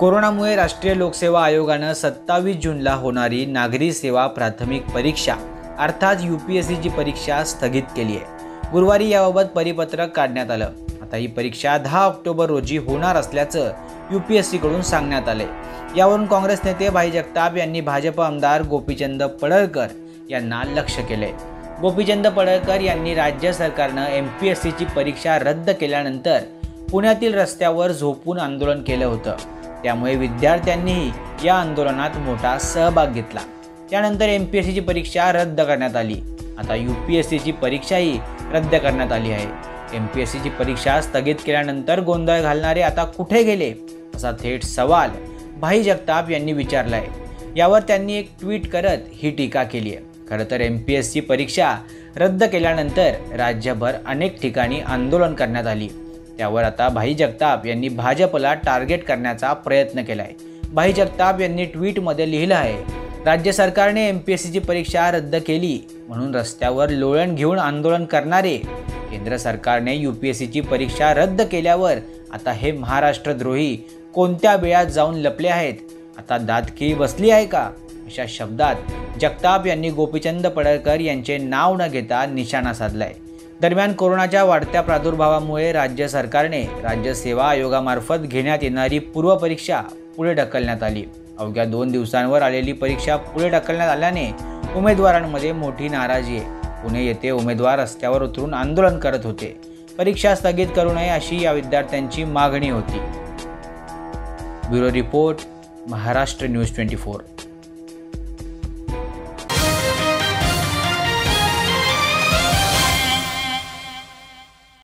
कोरोनामुळे राष्ट्रीय लोकसेवा आयोगानं 27 जूनला होणारी नागरी सेवा प्राथमिक परीक्षा अर्थात यूपीएससीची परीक्षा स्थगित केली आहे। गुरुवारी याबाबत परिपत्रक काढण्यात आलं। आता ही परीक्षा 10 ऑक्टोबर रोजी होणार असल्याचं यूपीएससीकडून सांगण्यात आले। यावरून काँग्रेस नेते भाई जगताप यांनी भाजप आमदार गोपीचंद पडळकर यांना लक्ष्य केले। गोपीचंद पडळकर यांनी राज्य सरकारनं एमपीएससीची परीक्षा रद्द केल्यानंतर पुण्यातील रस्त्यावर झोपून आंदोलन केलं होतं। त्यामुळे विद्यार्थ्यांनीही या आंदोलनात मोठा सहभाग घेतला। त्यानंतर एमपीएससीची परीक्षा रद्द करण्यात आली। आता यूपीएससीची परीक्षाही रद्द करण्यात आली आहे। एमपीएससीची परीक्षा स्थगित केल्यानंतर गोंधळ घालणारे आता कुठे गेले असा थेट सवाल भाई जगताप यांनी विचारला आहे। यावर त्यांनी एक ट्विट करत ही टीका केली आहे। खरंतर एमपीएससी परीक्षा रद्द केल्यानंतर राज्यभर अनेक ठिकाणी आंदोलन करण्यात आली। त्यावर आता भाई जगताप यांनी भाजपला टार्गेट करण्याचा प्रयत्न केला आहे। भाई जगताप यांनी ट्विटमध्ये लिहिलं आहे, राज्य सरकारने एमपीएससीची परीक्षा रद्द केली म्हणून रस्त्यावर लोळण घेऊन आंदोलन करणारे, केंद्र सरकारने यूपीएससीची परीक्षा रद्द केल्यावर आता हे महाराष्ट्रद्रोही कोणत्या वेळात जाऊन लपले आहेत, आता दातखिळी बसली आहे का, अशा शब्दात जगताप यांनी गोपीचंद पडळकर यांचे नाव न घेता निशाणा साधलाय। दरम्यान कोरोनाच्या वाढत्या प्रादुर्भावामुळे राज्य सरकारने राज्य सेवा आयोगामार्फत घेण्यात येणारी पूर्वपरीक्षा पुढे ढकलण्यात आली। अवघ्या 2 दिवसांवर आलेली परीक्षा पुढे ढकलण्यात आल्याने उमेदवारांमध्ये मोठी नाराजी आहे। पुणे येथे उमेदवार रस्त्यावर उतरून आंदोलन करत होते। परीक्षा स्थगित करू नये अशी या विद्यार्थ्यांची मागणी होती। Bureau report, Maharashtra news 24।